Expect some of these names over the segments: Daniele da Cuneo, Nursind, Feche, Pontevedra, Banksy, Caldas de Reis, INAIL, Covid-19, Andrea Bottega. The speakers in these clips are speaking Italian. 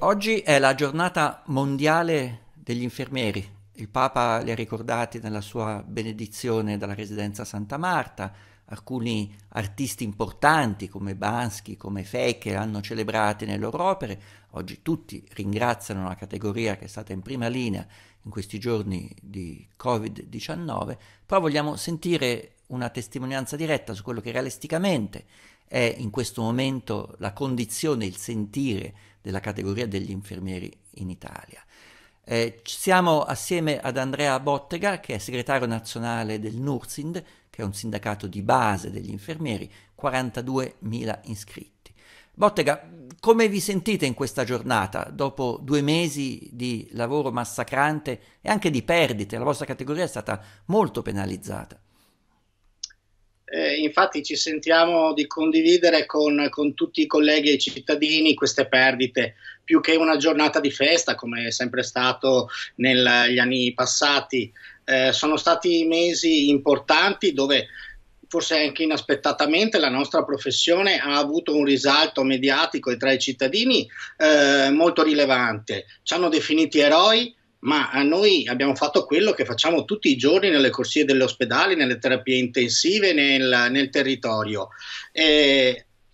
Oggi è la giornata mondiale degli infermieri. Il Papa li ha ricordati nella sua benedizione dalla residenza Santa Marta. Alcuni artisti importanti come Banksy, come Feche hanno celebrato nelle loro opere. Oggi tutti ringraziano la categoria che è stata in prima linea in questi giorni di Covid-19, però vogliamo sentire una testimonianza diretta su quello che realisticamente è in questo momento la condizione, il sentire della categoria degli infermieri in Italia. Siamo assieme ad Andrea Bottega, che è segretario nazionale del Nursind, che è un sindacato di base degli infermieri, 42.000 iscritti. Bottega, come vi sentite in questa giornata, dopo 2 mesi di lavoro massacrante e anche di perdite? La vostra categoria è stata molto penalizzata. Infatti ci sentiamo di condividere con tutti i colleghi e i cittadini queste perdite, più che una giornata di festa, come è sempre stato negli anni passati. Sono stati mesi importanti dove forse anche inaspettatamente la nostra professione ha avuto un risalto mediatico e tra i cittadini molto rilevante. Ci hanno definiti eroi, ma a noi abbiamo fatto quello che facciamo tutti i giorni nelle corsie degli ospedali, nelle terapie intensive, nel territorio.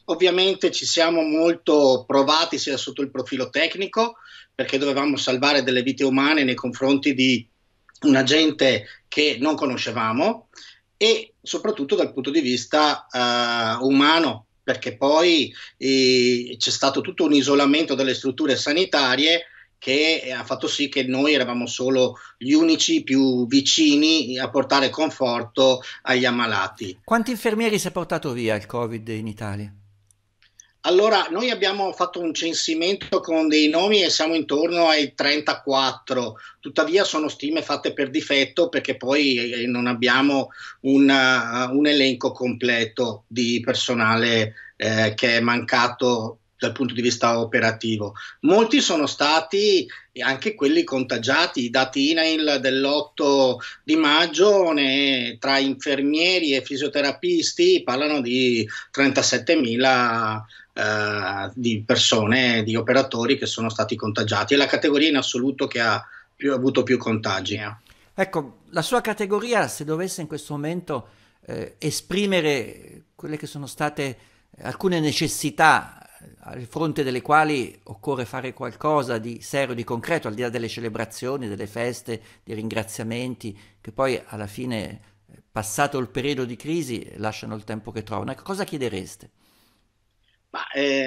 Ovviamente ci siamo molto provati sia sotto il profilo tecnico, perché dovevamo salvare delle vite umane nei confronti di un agente che non conoscevamo, e soprattutto dal punto di vista umano, perché poi c'è stato tutto un isolamento delle strutture sanitarie che ha fatto sì che noi eravamo solo gli unici più vicini a portare conforto agli ammalati. Quanti infermieri si è portato via il Covid in Italia? Allora, noi abbiamo fatto un censimento con dei nomi e siamo intorno ai 34, tuttavia sono stime fatte per difetto, perché poi non abbiamo un elenco completo di personale che è mancato dal punto di vista operativo. Molti sono stati anche quelli contagiati. I dati INAIL dell'8 di maggio tra infermieri e fisioterapisti parlano di 37.000 di persone, di operatori che sono stati contagiati. È la categoria in assoluto che ha avuto più contagi. Ecco, la sua categoria, se dovesse in questo momento esprimere quelle che sono state alcune necessità al fronte delle quali occorre fare qualcosa di serio, di concreto, al di là delle celebrazioni, delle feste, dei ringraziamenti, che poi alla fine, passato il periodo di crisi, lasciano il tempo che trovano. Cosa chiedereste?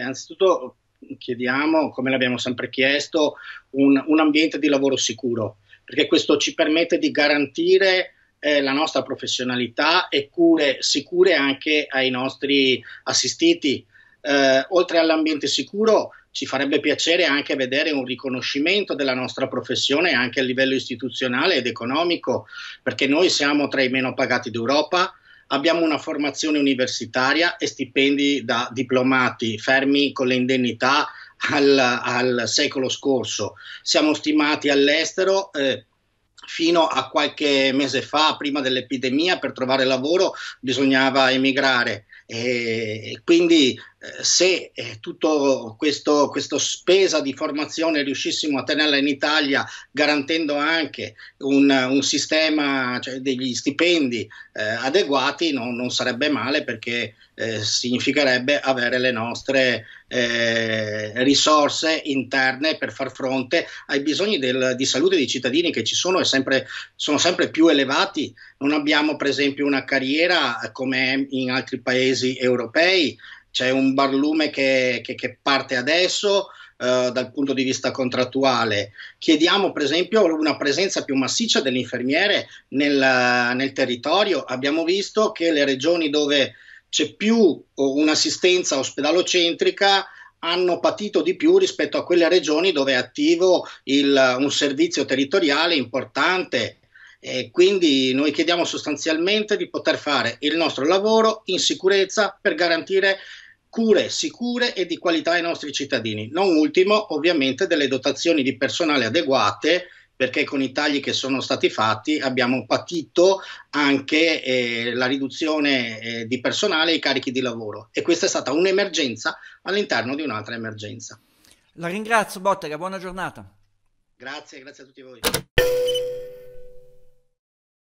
Anzitutto chiediamo, come l'abbiamo sempre chiesto, un ambiente di lavoro sicuro, perché questo ci permette di garantire la nostra professionalità e cure sicure anche ai nostri assistiti. Oltre all'ambiente sicuro, ci farebbe piacere anche vedere un riconoscimento della nostra professione anche a livello istituzionale ed economico, perché noi siamo tra i meno pagati d'Europa, abbiamo una formazione universitaria e stipendi da diplomati fermi con le indennità al secolo scorso. Siamo stimati all'estero fino a qualche mese fa, prima dell'epidemia, per trovare lavoro bisognava emigrare, e quindi se tutto questo spesa di formazione riuscissimo a tenerla in Italia, garantendo anche un sistema, cioè degli stipendi adeguati, non sarebbe male, perché significherebbe avere le nostre risorse interne per far fronte ai bisogni di salute dei cittadini, che ci sono e sono sempre più elevati. Non abbiamo per esempio una carriera come in altri paesi europei. C'è un barlume che parte adesso dal punto di vista contrattuale. Chiediamo per esempio una presenza più massiccia dell'infermiere nel territorio. Abbiamo visto che le regioni dove c'è più un'assistenza ospedalocentrica hanno patito di più rispetto a quelle regioni dove è attivo un servizio territoriale importante. E quindi noi chiediamo sostanzialmente di poter fare il nostro lavoro in sicurezza per garantire cure sicure e di qualità ai nostri cittadini. Non ultimo, ovviamente, delle dotazioni di personale adeguate, perché con i tagli che sono stati fatti abbiamo patito anche la riduzione di personale e i carichi di lavoro, e questa è stata un'emergenza all'interno di un'altra emergenza. La ringrazio Bottega, buona giornata. Grazie, grazie a tutti voi.